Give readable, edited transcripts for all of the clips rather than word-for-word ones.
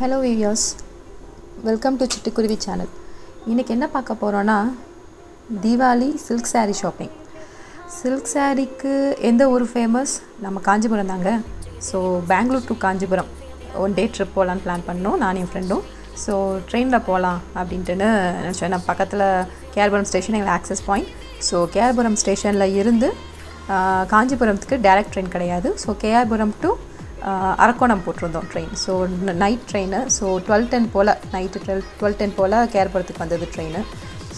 Hello viewers, welcome to Chittu kuruvey Channel. இன்னைக்கு என்ன பார்க்க போறோம்னா Deepavali silk saree shopping. Silk சாரிக்கு எந்த ஒரு ஃபேமஸ் நம்ம காஞ்சிபுரம் தாங்க. So Bangalore to Kanchipuram one day trip போகலான்னு பிளான் பண்ணோம் நான் என் ஃப்ரெண்டும். ஸோ ட்ரெயினில் போகலாம் அப்படின்ட்டுன்னு நினச்சோம். நான் பக்கத்தில் கேஆர்புரம் ஸ்டேஷன் எங்கள் ஆக்சஸ் பாயிண்ட். ஸோ கேஆர்புரம் ஸ்டேஷனில் இருந்து காஞ்சிபுரத்துக்கு டைரக்ட் ட்ரெயின் கிடையாது. ஸோ கேஆர்புரம் டு அரக்கோணம் போட்டிருந்தோம் train. So night train. So 12:10 போல் நைட்டு 12:10 போல் கேஆர்புரத்துக்கு வந்தது ட்ரெயின்.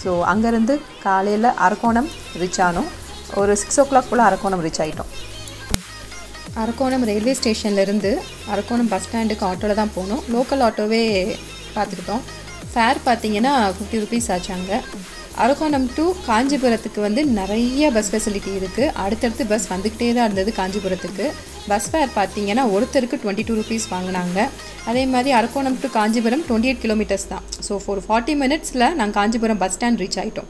ஸோ அங்கேருந்து காலையில் அரக்கோணம் ரீச் ஆனோம். ஒரு 6 o'clock போல் அரக்கோணம் ரீச் ஆகிட்டோம். அரக்கோணம் ரயில்வே ஸ்டேஷன்லேருந்து அரக்கோணம் பஸ் ஸ்டாண்டுக்கு ஆட்டோவில் தான் போனோம். லோக்கல் ஆட்டோவே பார்த்துக்கிட்டோம். ஃபேர் பார்த்திங்கன்னா 50 rupees ஆச்சாங்க. அரக்கோணம் டு காஞ்சிபுரத்துக்கு வந்து நிறைய பஸ் ஃபெசிலிட்டி இருக்குது. அடுத்தடுத்து பஸ் வந்துக்கிட்டே தான் இருந்தது காஞ்சிபுரத்துக்கு. பஸ் ஃபேர் பார்த்திங்கன்னா ஒருத்தருக்கு 22 rupees வாங்கினாங்க. அதே மாதிரி அரக்கோணம் டு காஞ்சிபுரம் 28 kilometers தான். ஸோ ஒரு 40 minutes நாங்கள் காஞ்சிபுரம் பஸ் ஸ்டாண்ட் ரீச் ஆகிட்டோம்.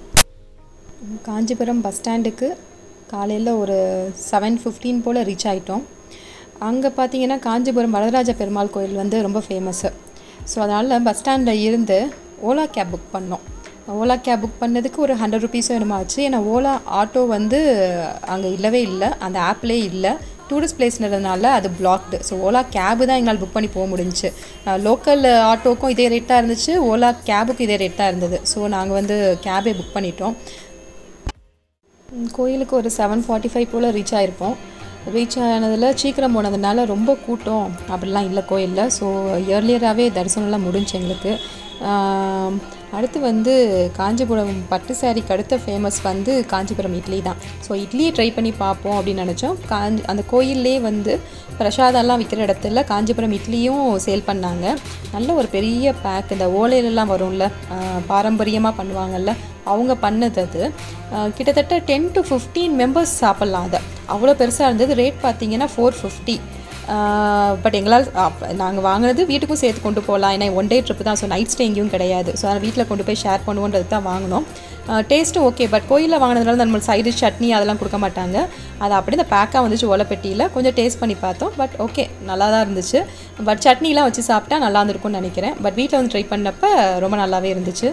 காஞ்சிபுரம் பஸ் ஸ்டாண்டுக்கு காலையில் ஒரு 7:15 போல் ரீச் ஆகிட்டோம். அங்கே பார்த்திங்கன்னா காஞ்சிபுரம் வரதராஜ பெருமாள் கோயில் வந்து ரொம்ப ஃபேமஸ்ஸு. ஸோ அதனால் பஸ் ஸ்டாண்டில் இருந்து ஓலா கேப் புக் பண்ணோம். ஓலா கேப் புக் பண்ணதுக்கு ஒரு 100 rupees என்னமோ ஆச்சு. ஏன்னா ஓலா ஆட்டோ வந்து அங்கே இல்லவே இல்லை, அந்த ஆப்லேயே இல்லை. டூரிஸ்ட் பிளேஸ்ன்றதுனால அது பிளாக்டு. ஸோ ஓலா கேபு தான் எங்களால் புக் பண்ணி போக முடிஞ்சிச்சு. லோக்கல் ஆட்டோக்கும் இதே ரேட்டாக இருந்துச்சு, ஓலா கேபுக்கும் இதே ரேட்டாக இருந்தது. ஸோ நாங்கள் வந்து கேபே புக் பண்ணிட்டோம். கோயிலுக்கு ஒரு 7:45 போல் ரீச் ஆகிருப்போம். ரீச் ஆனதில் சீக்கிரம் போனதுனால ரொம்ப கூட்டம் அப்படிலாம் இல்லை கோயிலில். ஸோ இயர்லியராகவே தரிசனம்லாம் முடிஞ்சு எங்களுக்கு. அடுத்து வந்து காஞ்சிபுரம் பட்டு சாரிக்கு அடுத்த ஃபேமஸ் வந்து காஞ்சிபுரம் இட்லி தான். ஸோ இட்லியை ட்ரை பண்ணி பார்ப்போம் அப்படின்னு நினச்சோம். அந்த கோயிலே வந்து பிரசாதம்லாம் விற்கிற இடத்துல காஞ்சிபுரம் இட்லியும் சேல் பண்ணாங்க. நல்ல ஒரு பெரிய பேக், இந்த ஓலையிலலாம் வரும்ல, பாரம்பரியமாக பண்ணுவாங்கள்ல, அவங்க பண்ணது அது. கிட்டத்தட்ட 10 to 15 members சாப்பிட்லாம். அதை அவ்வளோ பெருசாக இருந்தது. ரேட் பார்த்திங்கன்னா 450. பட் எங்களால் நாங்கள் வாங்கினது வீட்டுக்கும் சேர்த்து கொண்டு போகலாம். ஏன்னா ஒன் டே ட்ரிப்பு தான். ஸோ நைட் ஸ்டே எங்கேயும் கிடையாது. ஸோ அதை வீட்டில் கொண்டு போய் ஷேர் பண்ணுவோன்றது தான் வாங்கினோம். டேஸ்ட்டும் ஓகே. பட் கோயிலில் வாங்கினதுனால நம்ம சைடு சட்னி அதெல்லாம் கொடுக்க மாட்டாங்க. அது அப்படியே இந்த பேக்காக வந்துச்சு ஓலைப்பெட்டியில். கொஞ்சம் டேஸ்ட் பண்ணி பார்த்தோம். பட் ஓகே, நல்லா தான் இருந்துச்சு. பட் சட்னிலாம் வச்சு சாப்பிட்டா நல்லா இருந்திருக்கும்னு நினைக்கிறேன். பட் வீட்டில் வந்து ட்ரை பண்ணப்போ ரொம்ப நல்லாவே இருந்துச்சு.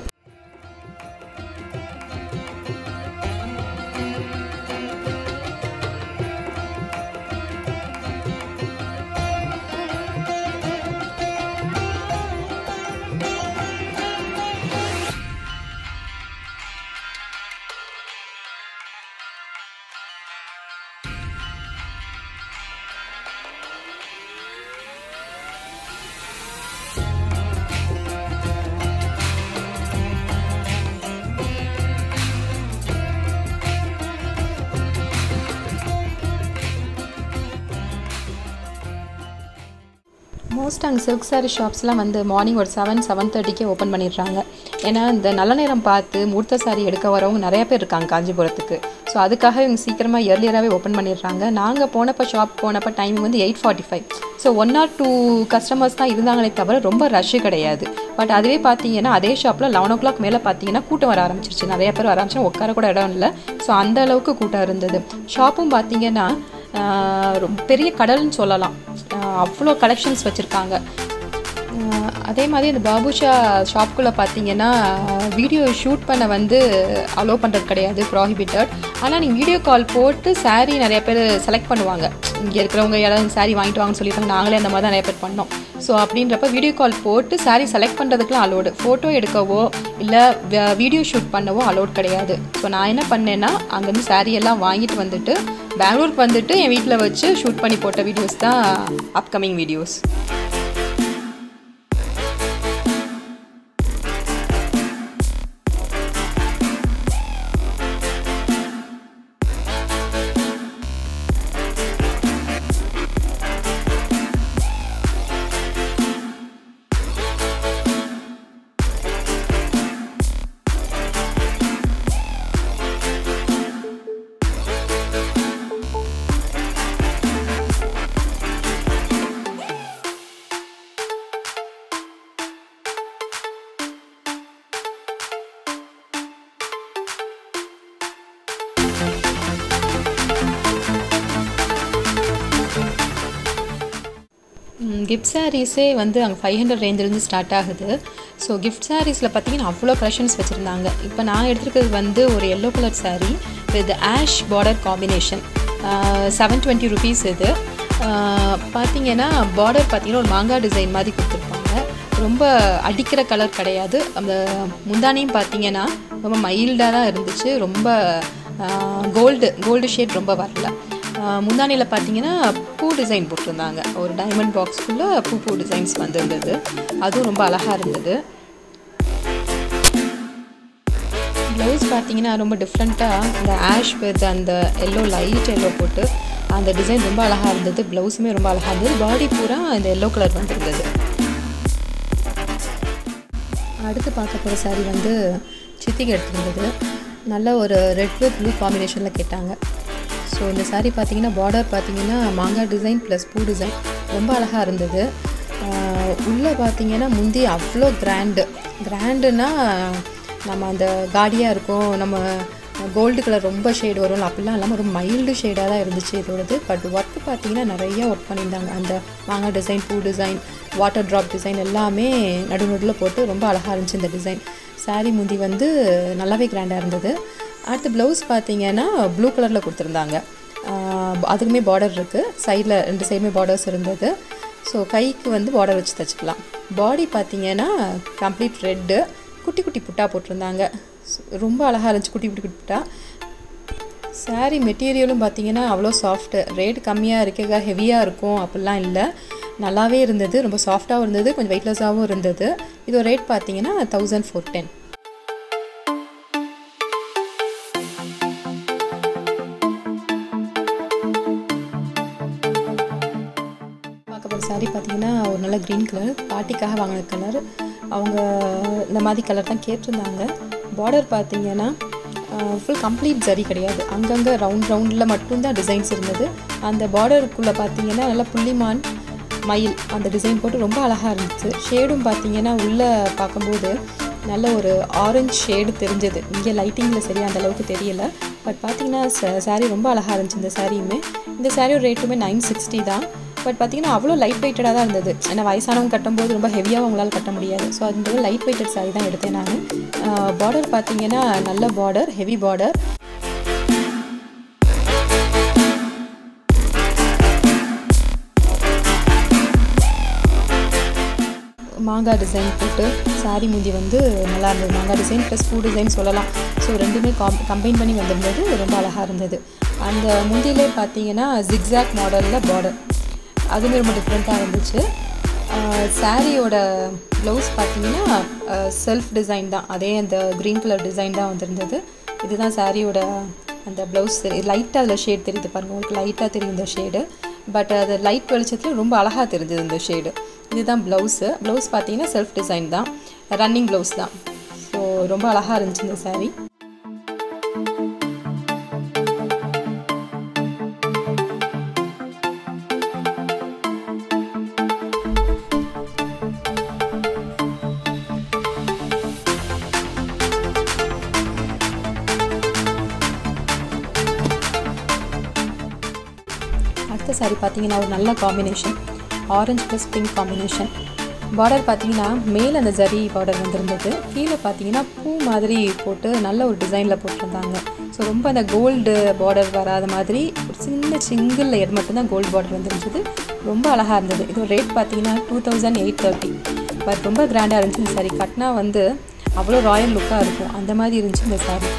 மோஸ்ட் அங்கே சில்க் சாரீ ஷாப்ஸ்லாம் வந்து மார்னிங் ஒரு 7, 7:30க்கே ஓப்பன் பண்ணிடுறாங்க. ஏன்னா இந்த நல்ல நேரம் பார்த்து மூர்த்த சாரீ எடுக்க வரவங்க நிறையா பேர் இருக்காங்க காஞ்சிபுரத்துக்கு. ஸோ அதுக்காக இவங்க சீக்கிரமாக இயர்லியராகவே ஓப்பன் பண்ணிடுறாங்க. நாங்கள் ஷாப் போனப்போ டைமிங் வந்து 8:45. ஸோ 1 or 2 கஸ்டமர்ஸ் தான் இருந்தாங்களே தவிர ரொம்ப ரஷ்ஷு கிடையாது. பட் அதுவே பார்த்திங்கன்னா அதே ஷாப்பில் 11 o'clock மேலே பார்த்திங்கன்னா கூட்டம் வர ஆரம்பிச்சிருச்சு. நிறையா பேர் ஆரம்பிச்சுன்னா உட்கார கூட இடம் இல்லை. ஸோ அந்த அளவுக்கு கூட்டம் இருந்தது. ஷாப்பும் பார்த்திங்கன்னா பெரிய கடல்னு சொல்லலாம். அவ்வளோ கலெக்ஷன்ஸ் வச்சுருக்காங்க. அதே மாதிரி இந்த பாபுஷா ஷாப்புக்குள்ளே பார்த்திங்கன்னா வீடியோ ஷூட் பண்ண வந்து அலோவ் பண்ணுறது கிடையாது, ப்ராஹிபிட்டட். ஆனால் நீங்கள் வீடியோ கால் போட்டு சாரீ நிறைய பேர் செலக்ட் பண்ணுவாங்க. இங்கே இருக்கிறவங்க யாராவது சாரீ வாங்கிட்டு வாங்கன்னு சொல்லியிருக்காங்க. நாங்களே அந்த மாதிரி தான் நிறைய பேர் பண்ணோம். ஸோ அப்படின்றப்ப வீடியோ கால் போட்டு சாரீ செலக்ட் பண்ணுறதுக்குலாம் அலோடு. ஃபோட்டோ எடுக்கவோ இல்லை வீடியோ ஷூட் பண்ணவோ அலோட் கிடையாது. ஸோ நான் என்ன பண்ணேன்னா அங்கேருந்து சாரியெல்லாம் வாங்கிட்டு வந்துட்டு பெங்களூருக்கு வந்துட்டு என் வீட்டில் வச்சு ஷூட் பண்ணி போட்ட வீடியோஸ் தான் அப்கமிங் வீடியோஸ். gift sarees வந்து அங்க 500 range இருந்து ஸ்டார்ட் ஆகுது. சோ gift sarees ல பாத்தீங்கன்னா அவ்ளோ collections வச்சிருந்தாங்க. இப்போ நான் எடுத்துக்கிறது வந்து ஒரு yellow color saree with ash border combination. 720 rupees இது. பாத்தீங்கன்னா border பாத்தீங்கன்னா ஒரு manga design மாதிரி கொடுத்திருப்பாங்க. ரொம்ப அடிக்கிற கலர் கிடையாது. அந்த முந்தானையும் பாத்தீங்கன்னா ரொம்ப மைல்டா தான் இருந்துச்சு. ரொம்ப gold shade ரொம்ப வரல. முந்தானில பாத்தீங்கன்னா பூ டிசைன் போட்டுருந்தாங்க. ஒரு டைமண்ட் பாக்ஸ் குள்ள பூ டிசைன்ஸ் வந்திருந்தது. அது ரொம்ப அழகா இருந்தது. ப்ளவுஸ் பாத்தீங்கன்னா ரொம்ப டிஃபரண்டா அந்த ash with அந்த yellow light yellow போட்டு அந்த டிசைன் ரொம்ப அழகா இருந்தது. ப்ளவுஸ்மே ரொம்ப அழகா இருந்தது. பாடி பூரா அந்த yellow கலர் வந்திருந்தது. அடுத்து பார்க்க போற saree வந்து சித்திக்கு எடுத்துருந்தது. நல்ல ஒரு red with blue combinationல கேட்டாங்க. So இந்த saree பாத்தீங்கன்னா border பாத்தீங்கன்னா manga design plus பூ design ரொம்ப அழகா இருந்தது. உள்ள பாத்தீங்கன்னா முந்தி அவ்ளோ கிராண்ட்னா நம்ம அந்த காடியா இருக்கும். நம்ம gold color ரொம்ப ஷேட் வரும். அப்பலாம் எல்லாம் ஒரு மைல்ட் ஷேடா தான் இருந்துச்சு இதோடது. பட் work பாத்தீங்கன்னா நிறைய work பண்ணிருந்தாங்க. அந்த manga design, பூ design, water drop design எல்லாமே நடுநடுல போட்டு ரொம்ப அழகா இருந்துச்சு இந்த டிசைன். saree முந்தி வந்து நல்லாவே கிராண்டா இருந்தது. அடுத்து ப்ளவுஸ் பார்த்தீங்கன்னா ப்ளூ கலரில் கொடுத்துருந்தாங்க. அதுக்குமே பார்டர் இருக்குது. சைடில் ரெண்டு சைடுமே பார்டர்ஸ் இருந்தது. ஸோ கைக்கு வந்து பார்டர் வச்சு தச்சுக்கலாம். பாடி பார்த்தீங்கன்னா கம்ப்ளீட் ரெட்டு. குட்டி குட்டி புட்டா போட்டிருந்தாங்க. ரொம்ப அழகாக இருந்துச்சு குட்டி புட்டா. சாரீ மெட்டீரியலும் பார்த்தீங்கன்னா அவ்வளோ சாஃப்ட்டு. ரேட் கம்மியாக இருக்கா ஹெவியாக இருக்கும் அப்படிலாம் இல்லை. நல்லாவே இருந்தது. ரொம்ப சாஃப்டாகவும் இருந்தது. கொஞ்சம் வெயிட்லெஸ்ஸாகவும் இருந்தது. இதோட ரேட் பார்த்தீங்கன்னா 1410. சாரி பார்த்தீங்கன்னா ஒரு நல்ல க்ரீன் கலர் பாட்டிக்காக வாங்கின கலர். அவங்க இந்த மாதிரி கலர் தான் கேட்டிருந்தாங்க. பார்டர் பார்த்தீங்கன்னா ஃபுல் கம்ப்ளீட் சரி கிடையாது. அங்கங்கே ரவுண்டில் மட்டும்தான் டிசைன்ஸ் இருந்தது. அந்த பார்டருக்குள்ளே பார்த்தீங்கன்னா நல்லா புள்ளிமான் மயில் அந்த டிசைன் போட்டு ரொம்ப அழகாக இருந்துச்சு. ஷேடும் பார்த்தீங்கன்னா உள்ளே பார்க்கும்போது நல்ல ஒரு ஆரஞ்சு ஷேடு தெரிஞ்சது. இங்கே லைட்டிங்கில் சரியாக அந்தளவுக்கு தெரியலை. பட் பார்த்தீங்கன்னா சாரீ ரொம்ப அழகாக இருந்துச்சு. இந்த சாரியுமே இந்த சாரியோட ரேட்டுமே 960 தான். பட் பார்த்தீங்கன்னா அவ்வளோ லைட் வெயிட்டடாக தான் இருந்தது. ஏன்னா வயசானவங்க கட்டும்போது ரொம்ப ஹெவியாக அவங்களால் கட்ட முடியாது. ஸோ அது லைட் வெயிட்டட் சாரி தான் எடுத்தேன் நான். பார்டர் பார்த்தீங்கன்னா நல்ல பார்டர், ஹெவி பார்டர். மாங்காய் டிசைன் போட்டு சாரீ முந்தி வந்து நல்லா இருந்தது. மாங்காய் டிசைன் ப்ளஸ் பூ டிசைன் சொல்லலாம். ஸோ ரெண்டுமே கம்பைன் பண்ணி வந்திருந்தது. ரொம்ப அழகாக இருந்தது. அந்த முந்தியிலே பார்த்தீங்கன்னா ஜிக்ஸாக் மாடலில் பார்டர். அதுவுமே ரொம்ப டிஃப்ரெண்ட்டாக இருந்துச்சு. சாரியோட ப்ளவுஸ் பார்த்தீங்கன்னா செல்ஃப் டிசைன் தான். அதே அந்த க்ரீன் கலர் டிசைன் தான் வந்திருந்தது. இதுதான் சாரியோட அந்த ப்ளவுஸ். லைட்டாக அதில் ஷேட் தெரியுது பாருங்கள். உங்களுக்கு லைட்டாக தெரியும் இந்த ஷேடு. பட் அது லைட் வெளிச்சத்தில் ரொம்ப அழகாக தெரிஞ்சது இந்த ஷேடு. இதுதான் ப்ளவுஸு. ப்ளவுஸ் பார்த்தீங்கன்னா செல்ஃப் டிசைன் தான். ரன்னிங் ப்ளவுஸ் தான். ஸோ ரொம்ப அழகாக இருந்துச்சு இந்த சாரீ. அடுத்த சாரீ பார்த்தீங்கன்னா ஒரு நல்ல combination. Orange plus pink combination. Border பார்த்தீங்கன்னா மேல் அந்த ஜரி பார்டர் வந்திருந்தது. கீழே பார்த்தீங்கன்னா பூ மாதிரி போட்டு நல்ல ஒரு டிசைனில் போட்டிருந்தாங்க. ஸோ ரொம்ப அந்த கோல்டு பார்டர் வராத மாதிரி ஒரு சின்ன சிங்கிள் லேயர் மட்டும்தான் கோல்டு பார்டர் வந்துருந்துச்சு. ரொம்ப அழகாக இருந்தது. இதோட ரேட் பார்த்தீங்கன்னா 2830. பட் ரொம்ப கிராண்டாக இருந்துச்சு இந்த சாரீ. கட்டினா வந்து அவ்வளோ ராயல் லுக்காக இருக்கும். அந்த மாதிரி இருந்துச்சு இந்த சாரீ.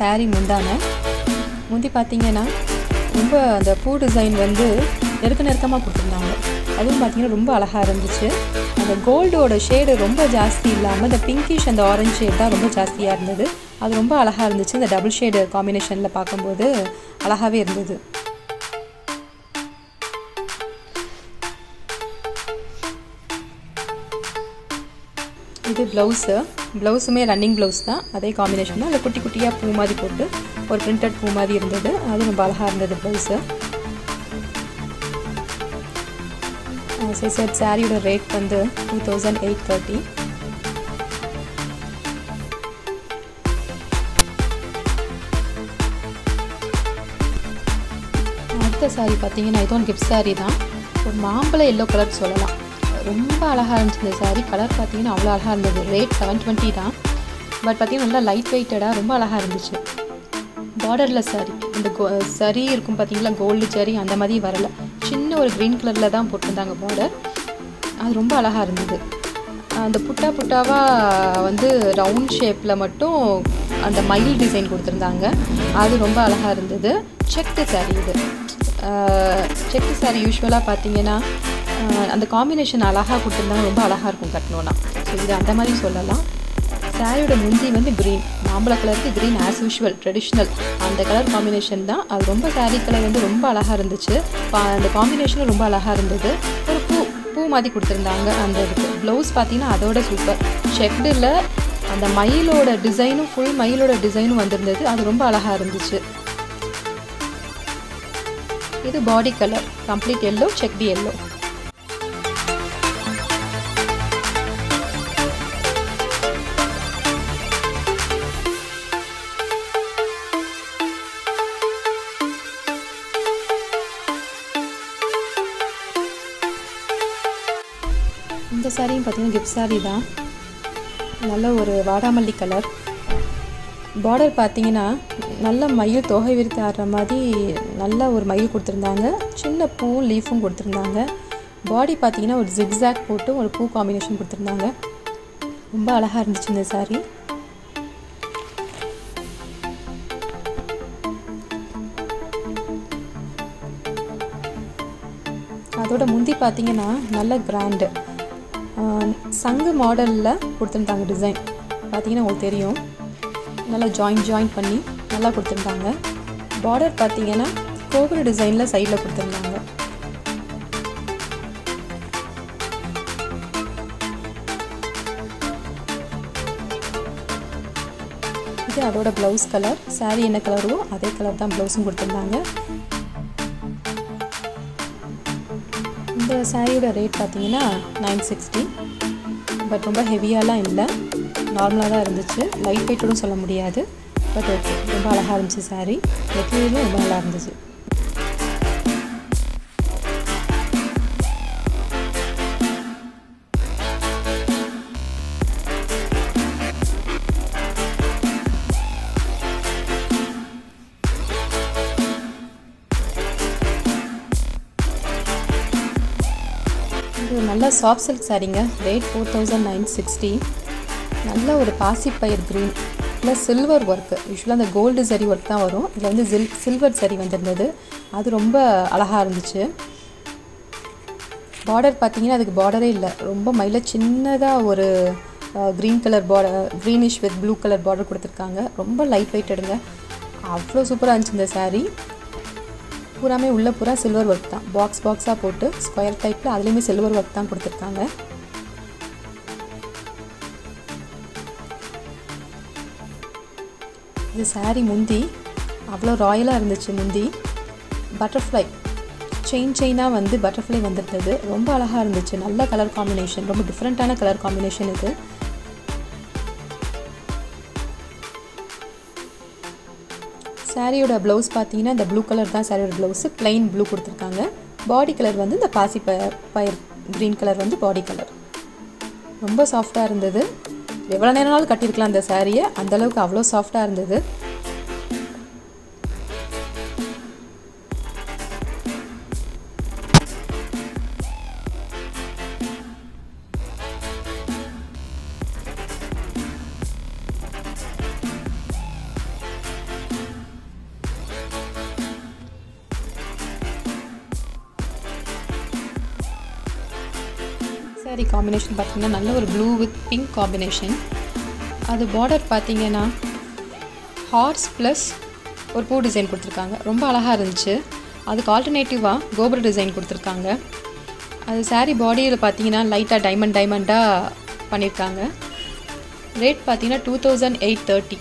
சாரீ முந்தி பார்த்தீங்கன்னா ரொம்ப அந்த பூ டிசைன் வந்து நெருக்கமாக கொடுத்துருந்தாங்க. அதுவும் பார்த்தீங்கன்னா ரொம்ப அழகாக இருந்துச்சு. அந்த கோல்டோட ஷேடு ரொம்ப ஜாஸ்தி இல்லாமல் அந்த பிங்கிஷ் அந்த ஆரஞ்சு ஷேட் தான் ரொம்ப ஜாஸ்தியாக இருந்தது. அது ரொம்ப அழகாக இருந்துச்சு. இந்த டபுள் ஷேடு காம்பினேஷனில் பார்க்கும்போது அழகாகவே இருந்தது. இது ப்ளவுஸுமே ரன்னிங் ப்ளவுஸ் தான். அதே காம்பினேஷன் தான். அதில் குட்டி குட்டியாக பூ மாதிரி போட்டு ஒரு பிரிண்டட் பூ மாதிரி இருந்தது. அது ரொம்ப அழகாக இருந்தது blouse. As I said, saree rate pandu 2830. அடுத்த saree பாத்தீங்கன்னா இது ஒரு கிப்ஸ் saree தான். ஒரு மாம்பழ yellow color சொல்லலாம். ரொம்ப அழகா இருந்துச்சு இந்த saree. கலர் பாத்தீங்கன்னா அவ்வளவு அழகா இருந்தது. ரேட் 720 தான். பட் பாத்தீங்கன்னா நல்லா லைட் வெயிட்டடா ரொம்ப அழகா இருந்துச்சு. Borderless saree. இந்த saree இருக்கும் பாத்தீங்களா gold saree அந்த மாதிரி வரல. சின்ன ஒரு green colorல தான் போட்டுதாங்க border. அது ரொம்ப அழகா இருந்துது. அந்த புட்டா புட்டாவா வந்து round shapeல மட்டும் அந்த மயில் டிசைன் கொடுத்திருந்தாங்க. அது ரொம்ப அழகா இருந்துது. Checked saree இது. Checked saree usually பாத்தீங்கன்னா அந்த combination அழகா கொடுத்திருந்தாங்க ரொம்ப அழகா இருக்கும் கட்டணும்னா. சோ இது அந்த மாதிரி சொல்லலாம். Saree முந்தி வந்து green. மாம்பழ கலருக்கு green as usual traditional. அந்த கலர் காம்பினேஷன் தான். அது ரொம்ப saree கலர் வந்து ரொம்ப அழகா இருந்துச்சு. அந்த காம்பினேஷன் ரொம்ப அழகா இருந்தது. ஒரு பூ மாதிரி கொடுத்திருந்தாங்க அந்த இதுக்கு. ப்ளவுஸ் பாத்தீங்கன்னா அதோட சூப்பர். செக்ட்ல அந்த மயிலோட டிசைனும் ফুল மயிலோட டிசைனும் வந்திருந்தது. அது ரொம்ப அழகா இருந்துச்சு. இது body colour complete yellow checked yellow. இந்த saree பாத்தீங்கன்னா gift saree தான். நல்ல ஒரு வாடாமல்லி கலர். border பாத்தீங்கன்னா நல்ல மயில் தோகை விரித்து ஆற மாதிரி நல்ல ஒரு மயில் கொடுத்திருந்தாங்க. சின்ன பூ லீஃபும் கொடுத்திருந்தாங்க. பாடி பாத்தீங்கன்னா ஒரு zigzag போட்டு ஒரு பூ காம்பினேஷன் கொடுத்திருந்தாங்க. ரொம்ப அழகா இருந்துச்சு இந்த saree. அதோட முந்தி பாத்தீங்கன்னா நல்ல கிராண்ட் சங்கு மாடல்ல கொடுத்திருந்தாங்க டிசைன். பாத்தீங்கன்னா உங்களுக்கு தெரியும். நல்லா ஜாயின் பண்ணி நல்லா கொடுத்திருந்தாங்க. border பாத்தீங்கன்னா கோபுர டிசைன்ல சைடுல கொடுத்திருந்தாங்க. இது அதோட ப்ளவுஸ் கலர். saree என்ன கலரோ அதே கலர் தான் ப்ளவுஸும் கொடுத்திருந்தாங்க. இந்த சாரியோட ரேட் பாத்தீங்கன்னா 960. பட் ரொம்ப ஹெவியாலாம் இல்ல. நார்மலா தான் இருந்துச்சு. லைட் வெயிட்டடும் சொல்ல முடியாது. பட் ஓகே ரொம்ப அழகா இருந்துச்சு saree. மெட்டீரியல் ரொம்ப நல்லா இருந்துச்சு. நல்ல சாஃப்ட் சில்க் சாரீங்க. ரேட் 4960. நல்ல ஒரு பாசி பயிர் green ப்ளஸ் சில்வர் work. யூசுவலா அந்த கோல்ட் saree work தான் வரும். இதுல வந்து சில்வர் saree வந்திருந்தது. அது ரொம்ப அழகா இருந்துச்சு. border பாத்தீங்கன்னா அதுக்கு borderே இல்ல. ரொம்ப மைல சின்னதா ஒரு green color border greenish with blue color border கொடுத்திருக்காங்க. ரொம்ப லைட் வெயிட்டடுங்க. அவ்ளோ சூப்பரா இருந்துச்சு இந்த saree. பூராமே உள்ள பூரா சில்வர் வர்க் தான். பாக்ஸ் பாக்ஸா போட்டு ஸ்கொயர் டைப்ல அதுலயே சில்வர் வர்க் தான் கொடுத்திருக்காங்க. இந்த saree முந்தி அவ்ளோ ராயலா இருந்துச்சு. முந்தி பட்டர்ஃப்ளை செயினா வந்து பட்டர்ஃப்ளை வந்திருந்தது. ரொம்ப அழகா இருந்துச்சு. நல்ல கலர் காம்பினேஷன். ரொம்ப டிஃபரண்டான கலர் காம்பினேஷன் இது. சாரியோட ப்ளவுஸ் பாத்தீங்கன்னா இந்த ப்ளூ கலர் தான். சாரியோட ப்ளவுஸ் ப்ளைன் ப்ளூ கொடுத்திருக்காங்க. பாடி கலர் வந்து இந்த பாசி பயிர் கிரீன் கலர் வந்து பாடி கலர். ரொம்ப சாஃப்ட்டா இருந்தது. எவ்வளவு நேரம்னாலும் கட்டிருக்கலாம் இந்த சாரியை. அந்த அளவுக்கு அவ்வளோ சாஃப்ட்டா இருந்தது. saree combination பாத்தீங்கன்னா நல்ல ஒரு blue with pink combination. அது border பாத்தீங்கன்னா ஹார்ஸ் plus ஒரு பூ டிசைன் கொடுத்திருக்காங்க. ரொம்ப அழகா இருந்துச்சு. அதுக்கு ஆல்டர்னேட்டிவா கோபுர டிசைன் கொடுத்திருக்காங்க. அது saree bodyல பாத்தீங்கன்னா லைட்டா டைமண்டா பண்ணிருக்காங்க. ரேட் பாத்தீங்கன்னா 2830.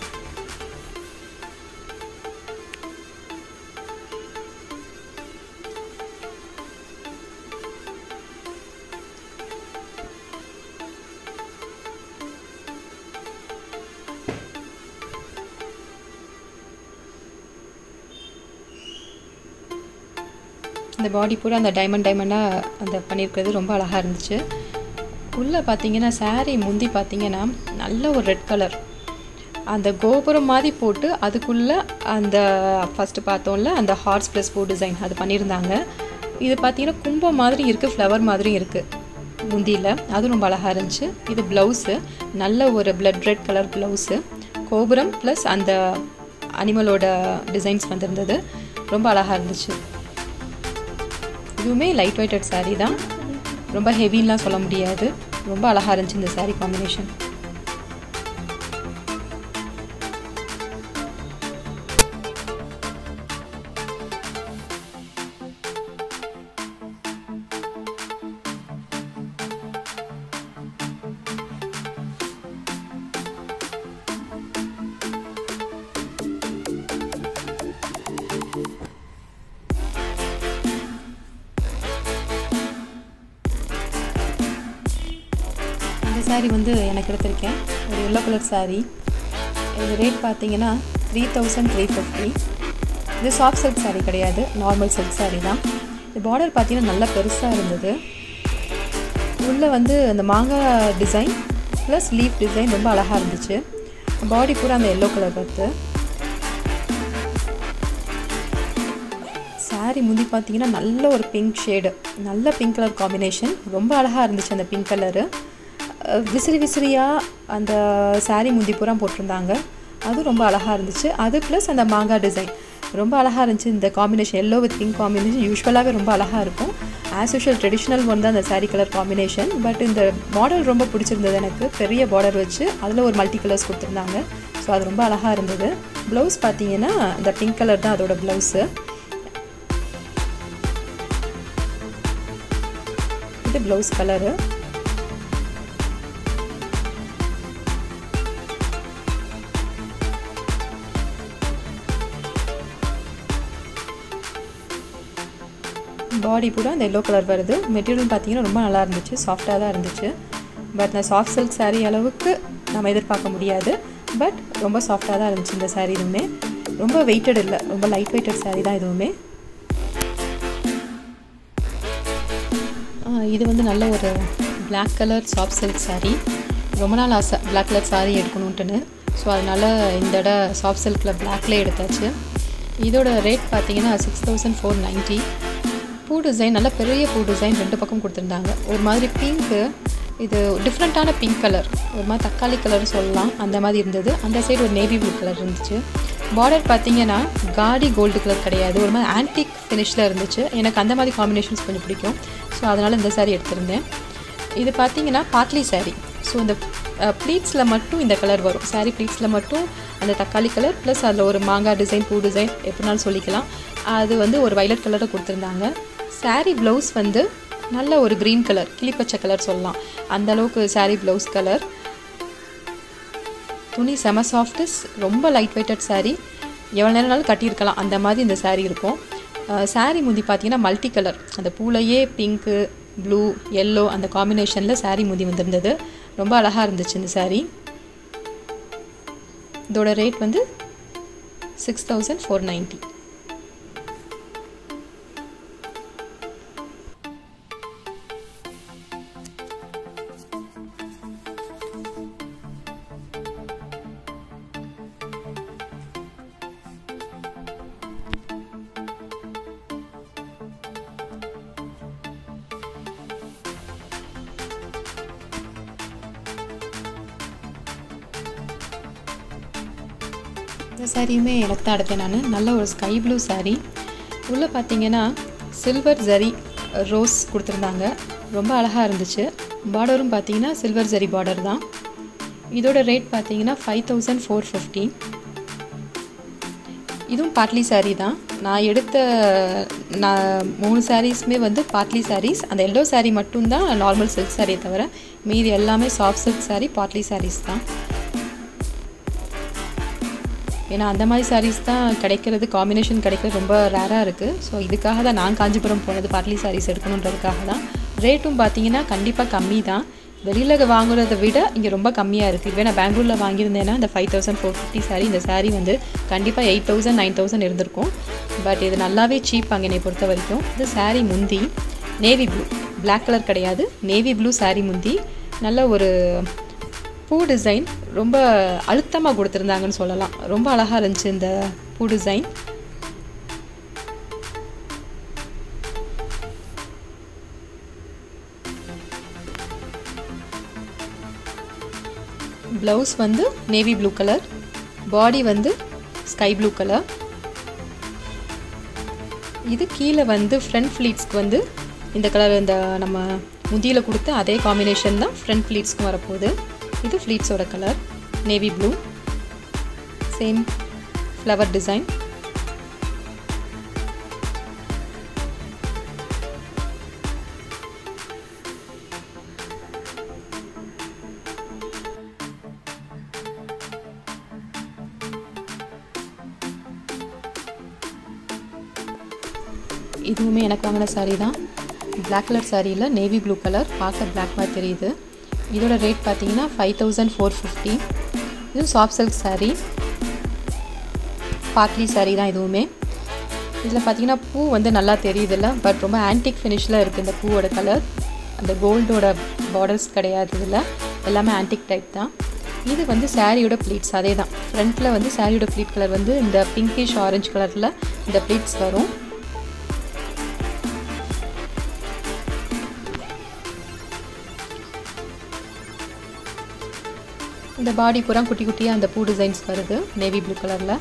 இந்த பாடி பூரா அந்த டைமண்டா அந்த பண்ணிருக்கிறது ரொம்ப அழகா இருந்துச்சு. உள்ள பாத்தீங்கன்னா saree முந்தி பாத்தீங்கன்னா நல்ல ஒரு ரெட் கலர் அந்த கோபுரம் மாதிரி போட்டு அதுக்குள்ள அந்த ஃபர்ஸ்ட் பார்த்தோம்ல அந்த ஹார்ட்ஸ் ப்ளஸ் பூ டிசைன் அது பண்ணிருந்தாங்க. இது பாத்தீங்கன்னா கும்பம் மாதிரி இருக்கு, ஃப்ளவர் மாதிரி இருக்கு முந்தில, அது ரொம்ப அழகா இருந்துச்சு. இது ப்ளவுஸ் நல்ல ஒரு பிளட் ரெட் கலர் ப்ளவுஸ், கோபுரம் ப்ளஸ் அந்த அனிமலோட டிசைன்ஸ் வந்திருந்தது, ரொம்ப அழகா இருந்துச்சு. இதுவுமே லைட் வெயிட்டட் saree தான், ரொம்ப ஹெவிலாம் சொல்ல முடியாது, ரொம்ப அழகா இருந்துச்சு இந்த saree காம்பினேஷன். சாரி வந்து எனக்கு எடுத்திருக்கேன் ஒரு எல்லோ கலர் சாரி. இது ரேட் பார்த்தீங்கன்னா 3350. இது சாஃப்ட் சில்க் சாரி கிடையாது, நார்மல் சில்க் சாரி தான். இது பார்டர் பார்த்தீங்கன்னா நல்லா பெருசாக இருந்தது. உள்ளே வந்து அந்த மாங்காய் டிசைன் ப்ளஸ் லீஃப் டிசைன் ரொம்ப அழகாக இருந்துச்சு. பாடி பூரா அந்த எல்லோ கலர் பார்த்து. சாரி முந்தி பார்த்தீங்கன்னா நல்ல ஒரு பிங்க் ஷேடு, நல்ல பிங்க் கலர் காம்பினேஷன், ரொம்ப அழகாக இருந்துச்சு. அந்த பிங்க் கலரு விசிறி விசிறியாக அந்த சாரி முந்திப்புறம் போட்டிருந்தாங்க, அது ரொம்ப அழகாக இருந்துச்சு. அது ப்ளஸ் அந்த மாங்காய் டிசைன் ரொம்ப அழகாக இருந்துச்சு. இந்த combination yellow with pink combination யூஸ்வலாகவே ரொம்ப அழகாக இருக்கும். ஆஸ் யூஷுவல் ட்ரெடிஷ்னல் ஒன் தான் அந்த சாரி கலர் காம்பினேஷன், பட் இந்த மாடல் ரொம்ப பிடிச்சிருந்தது எனக்கு. பெரிய பார்டர் வச்சு அதில் ஒரு மல்டி கலர்ஸ் கொடுத்துருந்தாங்க, ஸோ அது ரொம்ப அழகாக இருந்தது. ப்ளவுஸ் பார்த்தீங்கன்னா இந்த பிங்க் கலர் தான் அதோட ப்ளவுஸு. இது ப்ளவுஸ் கலரு. பாடி பூரா அந்த எல்லோ கலர் வருது. மெட்டீரியல் பார்த்தீங்கன்னா ரொம்ப நல்லா இருந்துச்சு, சாஃப்டாக தான் இருந்துச்சு. பட் நான் சாஃப்ட் சில்க் சாரீ அளவுக்கு நம்ம எதிர்பார்க்க முடியாது, பட் ரொம்ப சாஃப்டாக தான் இருந்துச்சு இந்த சாரீ. இதுவுமே ரொம்ப வெயிட்டட் இல்லை, ரொம்ப லைட் வெயிட்டட் சாரீ தான் இதுவுமே. இது வந்து நல்ல ஒரு black colour soft silk sari. ரொம்ப நாள் ஆசை பிளாக் கலர் சாரீ எடுக்கணுன்ட்டுன்னு, ஸோ அதனால் இந்த இட சாஃப்ட் சில்கில் பிளாக்லேயே எடுத்தாச்சு. இதோட ரேட் பார்த்தீங்கன்னா 6490. பூ டிசைன் நல்லா பெரிய பூ டிசைன் ரெண்டு பக்கம் கொடுத்துருந்தாங்க. ஒரு மாதிரி பிங்க்கு, இது டிஃப்ரெண்ட்டான பிங்க் கலர், ஒரு மாதிரி தக்காளி கலர்னு சொல்லலாம், அந்த மாதிரி இருந்தது. அந்த சைடு ஒரு நேவி ப்ளூ கலர் இருந்துச்சு. பார்டர் பார்த்தீங்கன்னா காடி கோல்டு கலர் கிடையாது, ஒரு மாதிரி ஆன்டிக் ஃபினிஷில் இருந்துச்சு. எனக்கு அந்த மாதிரி காம்பினேஷன்ஸ் கொஞ்சம் பிடிக்கும், ஸோ அதனால் இந்த சாரீ எடுத்திருந்தேன். இது பார்த்தீங்கன்னா பாட்லி சாரீ. ஸோ இந்த ப்ளீட்ஸில் மட்டும் இந்த கலர் வரும், சாரீ ப்ளீட்ஸில் மட்டும் அந்த தக்காளி கலர் ப்ளஸ் அதில் ஒரு மாங்காய் டிசைன் பூ டிசைன் எப்படினாலும் சொல்லிக்கலாம், அது வந்து ஒரு வயலட் கலரை கொடுத்துருந்தாங்க. சாரீ ப்ளவுஸ் வந்து நல்ல ஒரு க்ரீன் கலர், கிளிப்பச்சை கலர் சொல்லலாம், அந்தளவுக்கு சாரீ ப்ளவுஸ் கலர். துணி செம சாஃப்ட்டு, ரொம்ப லைட் வெயிட்டட் சாரீ, எவ்வளோ நேரம்னாலும் கட்டியிருக்கலாம் அந்த மாதிரி இந்த சாரீ இருக்கும். சாரீ முந்தி பார்த்தீங்கன்னா மல்டி கலர், அந்த பூலையே பிங்க்கு ப்ளூ எல்லோ அந்த காம்பினேஷனில் சாரீ முந்தி வந்திருந்தது, ரொம்ப அழகாக இருந்துச்சு இந்த சாரீ. இதோட ரேட் வந்து 6490. இந்த சாரியுமே எனக்கு தான் எடுத்தேன் நான். நல்ல ஒரு ஸ்கை ப்ளூ சாரீ. உள்ளே பார்த்தீங்கன்னா சில்வர் ஜரி ரோஸ் கொடுத்துருந்தாங்க, ரொம்ப அழகாக இருந்துச்சு. பார்டரும் பார்த்தீங்கன்னா சில்வர் ஜரி பார்டர் தான். இதோட ரேட் பார்த்தீங்கன்னா 5450. இதுவும் பாட்லி சாரீ தான். நான் எடுத்த மூணு சாரீஸுமே வந்து பாட்லி சாரீஸ். அந்த எல்லோ சாரீ மட்டும்தான் நார்மல் சில்க் சாரியை தவிர மீதி எல்லாமே சாஃப்ட் சில்க் சாரீ, பாட்லி சாரீஸ் தான். ஏன்னா அந்த மாதிரி சாரீஸ் தான் கிடைக்கிறது, காம்பினேஷன் கிடைக்கிறது ரொம்ப ரேராக இருக்குது. ஸோ இதுக்காக தான் நான் காஞ்சிபுரம் போனது, பாட்லி சாரீஸ் எடுக்கணுன்றதுக்காக தான். ரேட்டும் பார்த்தீங்கன்னா கண்டிப்பாக கம்மி தான், வெளியில வாங்குறதை விட இங்க ரொம்ப கம்மியா இருக்கு. இவே நான் பெங்களூர்ல வாங்கியிருந்தேன்னா இந்த 5450 saree இந்த saree வந்து கண்டிப்பா 8000 9000 இருந்திருக்கும். பட் இது நல்லாவே cheap அங்கனே பொறுத்த வரைக்கும். இந்த saree முந்தி நேவி ப்ளூ, black கலர் கிடையாது. நேவி ப்ளூ saree முந்தி நல்ல ஒரு பூ டிசைன் ரொம்ப அழுத்தமா கொடுத்திருந்தாங்கன்னு சொல்லலாம். ரொம்ப அழகா இருந்துச்சு இந்த பூ design. Blouse vandu navy blue color, body vandu sky blue color. Idu keela vandu front pleats ku vandu inda color inda nama mudiyila kudutha adhe combination da front pleats ku varapodhu. Idu pleats oda color navy blue, same flower design. இதுவுமே எனக்கு வாங்கின saree தான். black color saree ல navy blue color பார்க்க black மாதிரி தெரியுது. இதோட rate பாத்தீங்கன்னா 5450. இது soft silk saree, பாட்லி saree தான் இதுவுமே. இதுல பாத்தீங்கன்னா பூ வந்து நல்லா தெரியுதுல, பட் ரொம்ப ஆன்டிக் ஃபினிஷ்ல இருக்கு இந்த பூவோட கலர். அந்த கோல்டோட பார்டர்ஸ் கிடையாது இதுல, எல்லாமே ஆன்டிக் டைப் தான். இது வந்து சாரியோட pleats அதேதான். ஃப்ரண்ட்ல வந்து சாரியோட pleat கலர் வந்து இந்த பிங்கிஷ் ஆரஞ்சு கலர்ல இந்த pleats வரும். இந்த பாடி பூரா குட்டி குட்டியா அந்த பூ டிசைன்ஸ் வருது நேவி ப்ளூ கலர்ல.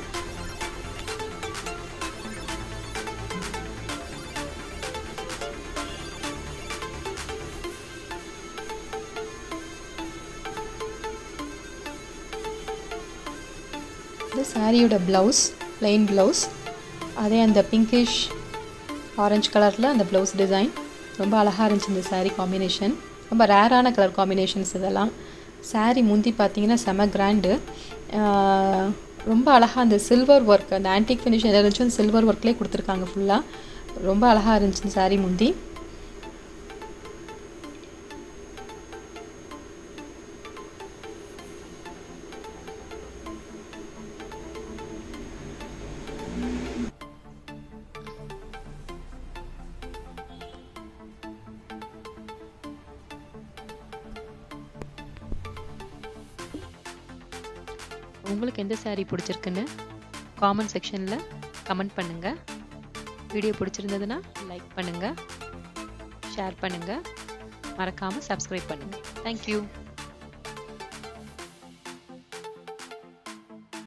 இந்த சாரியோட பிளவுஸ் பிளைன் பிளவுஸ், அதே அந்த பிங்கிஷ் ஆரஞ்சு கலர்ல அந்த பிளவுஸ் டிசைன் ரொம்ப அழகா இருந்துச்சு. இந்த சாரி காம்பினேஷன் ரொம்ப ரேரான கலர் காம்பினேஷன்ஸ் இதெல்லாம். சாரி முந்தி பார்த்தீங்கன்னா செம கிராண்டு, ரொம்ப அழகாக அந்த சில்வர் ஒர்க் அந்த ஆன்டிக் ஃபினிஷ் எதாவது இருந்துச்சு அந்த சில்வர் ஒர்க்லேயே கொடுத்துருக்காங்க ஃபுல்லாக. ரொம்ப அழகாக இருந்துச்சு இந்த சாரி முந்தி. உங்களுக்கு எந்த சாரி பிடிச்சிருக்குன்னு காமெண்ட் செக்ஷனில் கமெண்ட் பண்ணுங்கள். வீடியோ பிடிச்சிருந்ததுன்னா லைக் பண்ணுங்கள், ஷேர் பண்ணுங்கள், மறக்காமல் சப்ஸ்கிரைப் பண்ணுங்கள். தேங்க்யூ.